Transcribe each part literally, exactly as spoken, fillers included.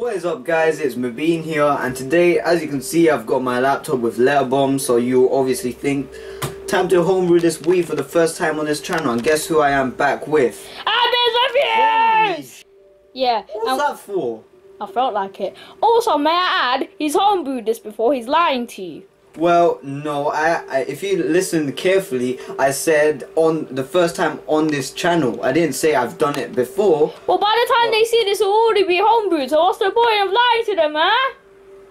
What is up, guys? It's Mubeen here, and today, as you can see, I've got my laptop with LetterBomb. So you obviously think time to homebrew this Wii for the first time on this channel. And guess who I am back with? Abir'z Reviews. Yeah. What's that for? I felt like it. Also, may I add, he's homebrewed this before. He's lying to you. Well, no, I, I if you listen carefully, I said on the first time on this channel. I didn't say I've done it before. Well, by the time they see this, it'll already be homebrewed, so what's the point of lying to them, huh?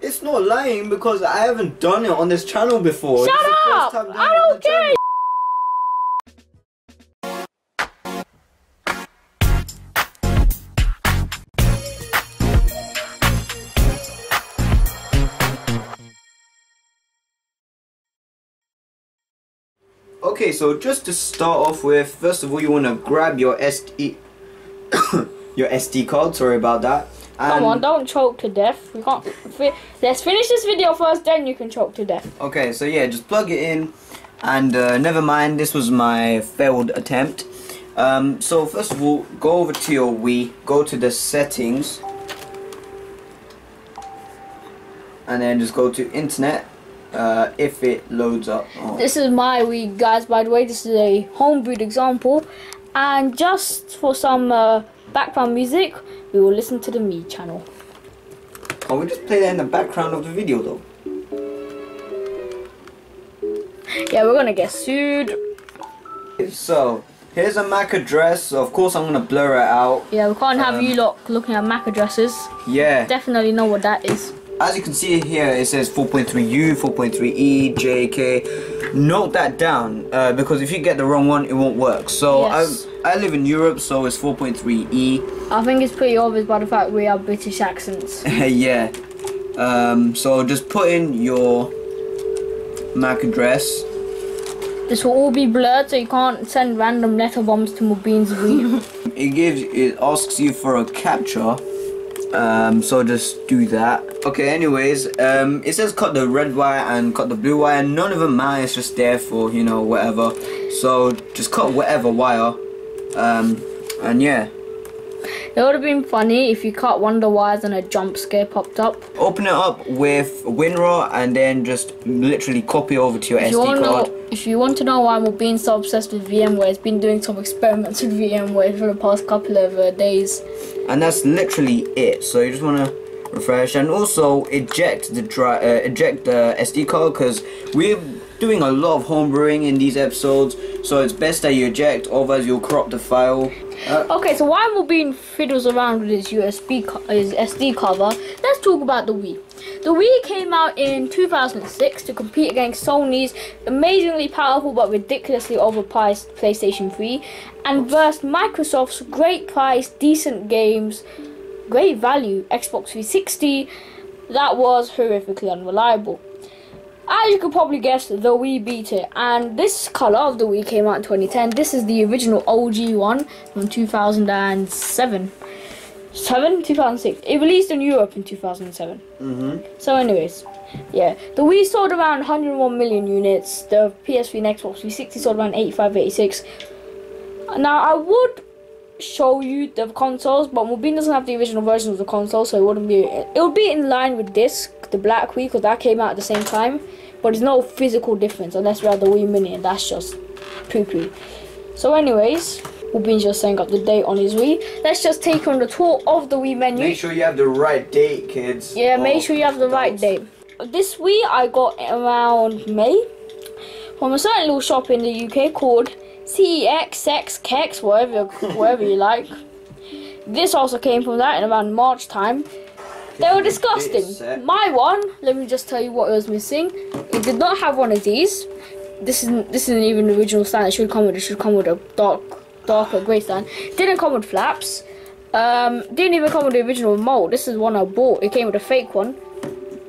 It's not lying because I haven't done it on this channel before. Shut up! I don't care! Okay, so just to start off with, first of all, you want to grab your S D your S D card, sorry about that. And come on, don't choke to death. We can't fi let's finish this video first, then you can choke to death. Okay, so yeah, just plug it in, and uh, never mind, this was my failed attempt. Um, so first of all, go over to your Wii, go to the settings, and then just go to internet. Uh, if it loads up. Oh. This is my Wii, guys, by the way. This is a homebrewed example, and just for some uh, background music, we will listen to the Mii channel. Can we just play that in the background of the video though? Yeah, we're gonna get sued. So here's a MAC address, so of course I'm gonna blur it out. Yeah, we can't have um, you lot looking at MAC addresses. Yeah, definitely know what that is. As you can see here, it says four point three U, four point three E, J K. Note that down, uh, because if you get the wrong one, it won't work. So yes. I, I live in Europe, so it's four point three E. I think it's pretty obvious by the fact we have British accents. Yeah. Um, so just put in your MAC address. This will all be blurred, so you can't send random letter bombs to Mubeen's Wii. It gives, it asks you for a capture. Um, so just do that. Okay, anyways, um, it says cut the red wire and cut the blue wire. None of them matter, it's just there for, you know, whatever. So just cut whatever wire, um, and yeah. It would have been funny if you cut one of the wires and a jump scare popped up. Open it up with WinRAR and then just literally copy over to your if S D you card. Know, if you want to know why we're being so obsessed with VMware, it's been doing some experiments with VMware for the past couple of uh, days. And that's literally it. So you just want to refresh and also eject the dry, uh, eject the S D card, because we're doing a lot of homebrewing in these episodes, so it's best that you eject, otherwise you'll corrupt the file. Uh, okay, so while Mubeen fiddles around with his U S B, his S D cover, let's talk about the Wii. The Wii came out in two thousand six to compete against Sony's amazingly powerful but ridiculously overpriced PlayStation three, and versed Microsoft's great price, decent games, great value Xbox three sixty that was horrifically unreliable. As you could probably guess, the Wii beat it, and this colour of the Wii came out in twenty ten. This is the original O G one from two thousand seven. Seven? two thousand six. It released in Europe in two thousand seven. Mm-hmm. So anyways, yeah. The Wii sold around one hundred one million units. The P S three and Xbox three sixty sold around eighty-five, eighty-six. Now, I would show you the consoles, but Mubeen doesn't have the original version of the console, so it wouldn't be... It would be in line with this, the black Wii, because that came out at the same time. But there's no physical difference unless we have the Wii Mini, and that's just poo-poo. So anyways, Mubeen's just saying up the date on his Wii. Let's just take on the tour of the Wii menu. Make sure you have the right date, kids. Yeah, oh, make sure you have the right date. This Wii I got around May from a certain little shop in the U K called C X X Kex, whatever, whatever you like. This also came from that in around March time. They were disgusting. My one, let me just tell you what it was missing. It did not have one of these. This isn't this isn't even the original stand. It should come with it should come with a dark darker grey stand. Didn't come with flaps. Um, didn't even come with the original mold. This is one I bought. It came with a fake one.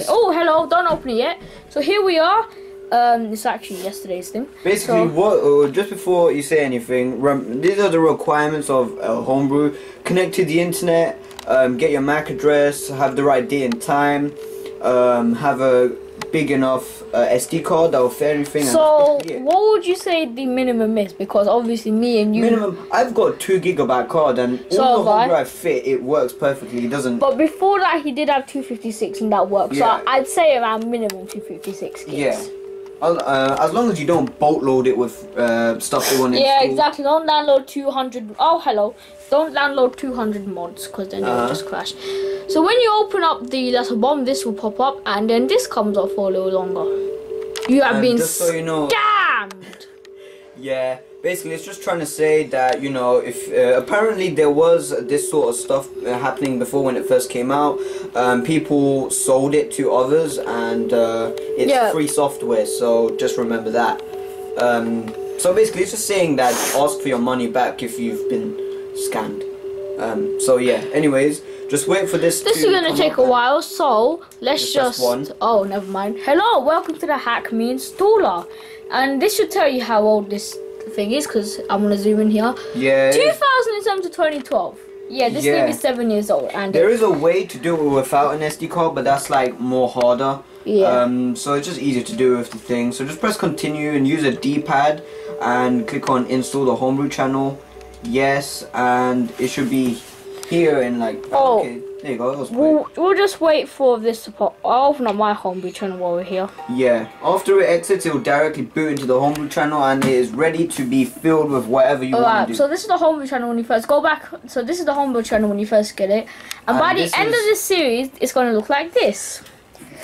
Oh, hello! Don't open it yet. So here we are. Um, it's actually yesterday's thing. Basically, so, what? Uh, just before you say anything, rem these are the requirements of uh, homebrew. Connect to the internet. Um, get your MAC address. Have the right date and time. Um, have a big enough uh, S D card that will fit everything. So and what would you say the minimum is? Because obviously me and you. Minimum. I've got a two gigabyte card and so all the hard drive fit. It works perfectly. It doesn't. But before that, he did have two fifty-six and that works. Yeah. So I'd say around minimum two fifty-six gigs. Yeah. Uh, as long as you don't bolt load it with uh, stuff you want to install. Yeah, exactly. Don't download two hundred. Oh, hello. Don't download two hundred mods because then uh-huh. it will just crash. So when you open up the LetterBomb, this will pop up, and then this comes up for a little longer. You have um, been just so you know, scammed. Yeah, basically, it's just trying to say that you know, if uh, apparently there was this sort of stuff happening before when it first came out. Um, people sold it to others, and uh, it's yeah. free software. So just remember that. Um, so basically, it's just saying that ask for your money back if you've been scammed. Um, so yeah. Anyways. Just wait for this. This is gonna take a while, so let's just. Oh, never mind. Hello, welcome to the hackmii installer, and this should tell you how old this thing is because I'm gonna zoom in here. Yeah. two thousand seven to twenty twelve. Yeah, this yeah. thing is seven years old, and there is a way to do it without an S D card, but that's like more harder. Yeah. Um. So it's just easier to do with the thing. So just press continue and use a D-pad, and click on install the Homebrew Channel. Yes, and it should be here in like oh, okay, there you go. That was we'll, we'll just wait for this to pop. I'll open up my Homebrew Channel while we're here. Yeah, after it exits, it will directly boot into the Homebrew Channel, and it is ready to be filled with whatever you All want right, to do. So this is the Homebrew Channel when you first go back. So this is the Homebrew Channel when you first get it, and, and by the end of this series, it's going to look like this.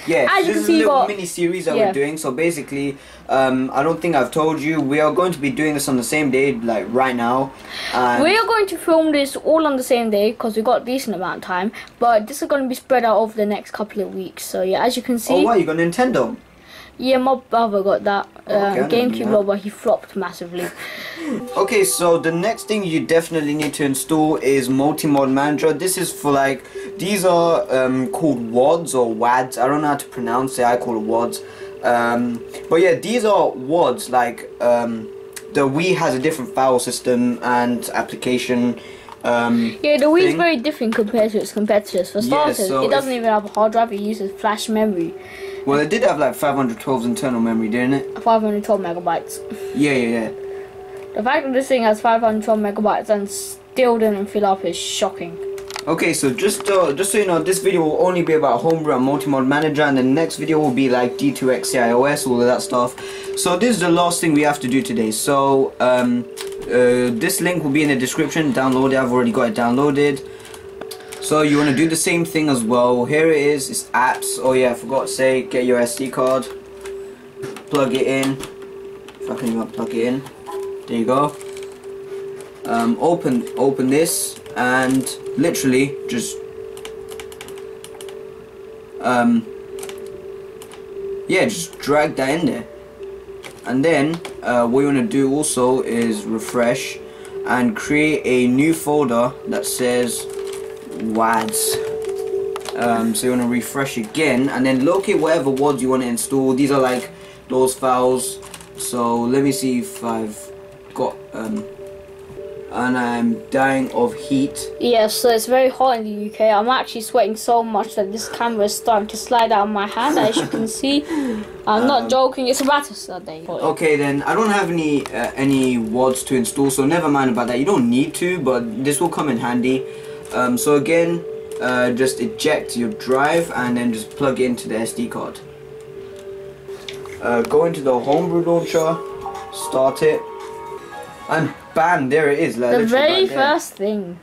Yeah, so this is a little mini series that yeah. we're doing. So basically, um, I don't think I've told you, we are going to be doing this on the same day, like right now. And we are going to film this all on the same day because we got a decent amount of time. But this is going to be spread out over the next couple of weeks. So yeah, as you can see. Oh wow, you got Nintendo? Yeah, my brother got that uh, okay, GameCube logo, but he flopped massively. Okay, so the next thing you definitely need to install is Multi Mod Manager. This is for like, these are um, called W O Ds or W A Ds. I don't know how to pronounce it, I call it W O Ds. Um, but yeah, these are W O Ds, like um, the Wii has a different file system and application. Um, yeah, the Wii is very different compared to its competitors. For starters, yeah, so it doesn't even have a hard drive, it uses flash memory. Well, it did have like five hundred twelve internal memory, didn't it? five hundred twelve megabytes. Yeah, yeah, yeah. The fact that this thing has five hundred twelve megabytes and still didn't fill up is shocking. Okay, so just uh, just so you know, this video will only be about Homebrew and Multi Mod Manager, and the next video will be like D two X, iOS, all of that stuff. So this is the last thing we have to do today. So um, uh, this link will be in the description. Download it. I've already got it downloaded. So you want to do the same thing as well. Here it is, it's apps. Oh yeah, I forgot to say, get your S D card, plug it in, if I can even plug it in, there you go. Um, open, open this, and literally just, um, yeah, just drag that in there. And then, uh, what you want to do also is refresh, and create a new folder that says W A Ds. Um, so you want to refresh again and then locate whatever W A Ds you want to install. These are like those files. So let me see if I've got um, and I'm dying of heat. Yeah, so it's very hot in the U K. I'm actually sweating so much that this camera is starting to slide out of my hand, as you can see. I'm um, not joking, it's about to start day. Okay then, I don't have any uh, any W A Ds to install, so never mind about that. You don't need to, but this will come in handy. Um, so again, uh, just eject your drive and then just plug it into the S D card. Uh, go into the Homebrew launcher, start it, and bam, there it is. Like, the very first thing.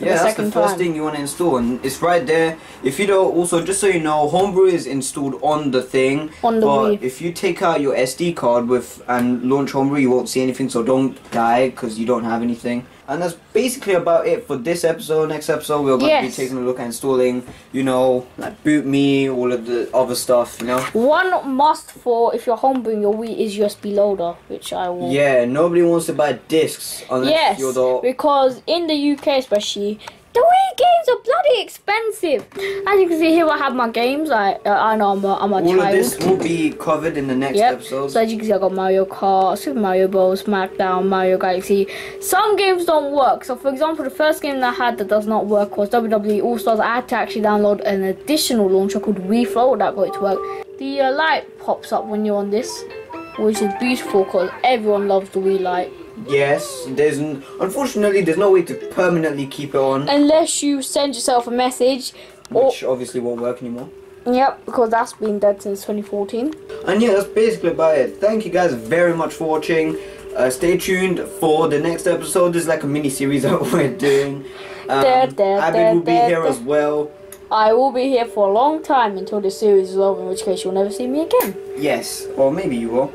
Yeah, that's the first thing you want to install, and it's right there. If you don't, also just so you know, Homebrew is installed on the thing. On the Wii. If you take out your S D card with and launch Homebrew, you won't see anything. So don't die because you don't have anything. And that's basically about it for this episode. Next episode, we're going yes. to be taking a look at installing, you know, like Boot Me, all of the other stuff, you know. One must for if you're homebrewing your Wii is U S B loader, which I will. Yeah, nobody wants to buy discs unless yes, you're the. Because in the U K, especially, the Wii games are bloody expensive. As you can see here, I have my games. I uh, I know I'm a, I'm a all child. All of this will be covered in the next yep. episode. So as you can see, I got Mario Kart, Super Mario Bros, Smackdown, Mario Galaxy. Some games don't work. So for example, the first game that I had that does not work was W W E All-Stars. I had to actually download an additional launcher called Wii Flow that got it to work. The uh, light pops up when you're on this, which is beautiful because everyone loves the Wii light. Yes, there's n unfortunately there's no way to permanently keep it on unless you send yourself a message, which or obviously won't work anymore. Yep, because that's been dead since twenty fourteen. And yeah, that's basically about it. Thank you guys very much for watching. Uh, stay tuned for the next episode. There's like a mini series that we're doing. Um, there, there, Abby there, will be there, here there. as well. I will be here for a long time until this series is over, in which case you'll never see me again. Yes, or maybe you will.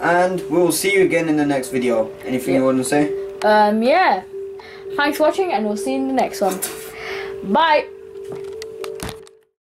And we'll see you again in the next video. Anything yeah. you want to say? Um, yeah. Thanks for watching, and we'll see you in the next one. Bye.